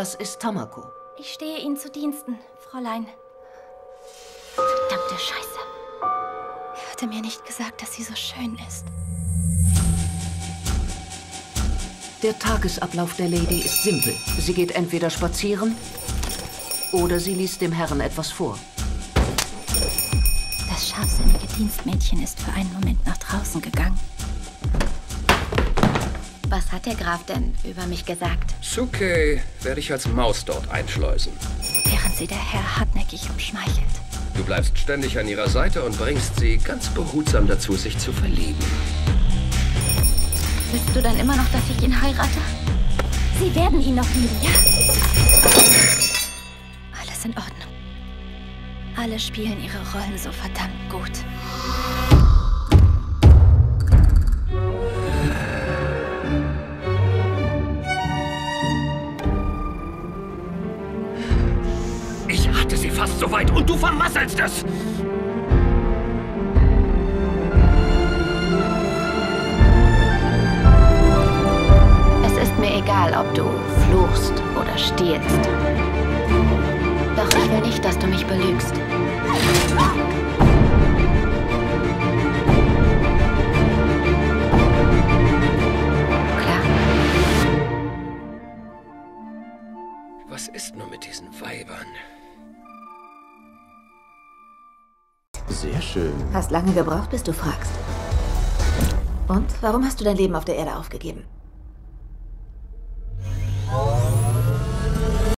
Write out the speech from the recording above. Das ist Tamako. Ich stehe Ihnen zu Diensten, Fräulein. Verdammte Scheiße. Ich hatte mir nicht gesagt, dass sie so schön ist. Der Tagesablauf der Lady ist simpel. Sie geht entweder spazieren oder sie liest dem Herrn etwas vor. Das scharfsinnige Dienstmädchen ist für einen Moment nach draußen gegangen. Was hat der Graf denn über mich gesagt? Sookee werde ich als Maus dort einschleusen. Während sie der Herr hartnäckig umschmeichelt. Du bleibst ständig an ihrer Seite und bringst sie ganz behutsam dazu, sich zu verlieben. Willst du dann immer noch, dass ich ihn heirate? Sie werden ihn noch lieben, ja? Alles in Ordnung. Alle spielen ihre Rollen so verdammt gut. Fast so weit und du vermasselst es! Es ist mir egal, ob du fluchst oder stiehlst. Doch ich will nicht, dass du mich belügst. Klar? Was ist nur mit diesen Weibern? Sehr schön. Hast lange gebraucht, bis du fragst. Und warum hast du dein Leben auf der Erde aufgegeben?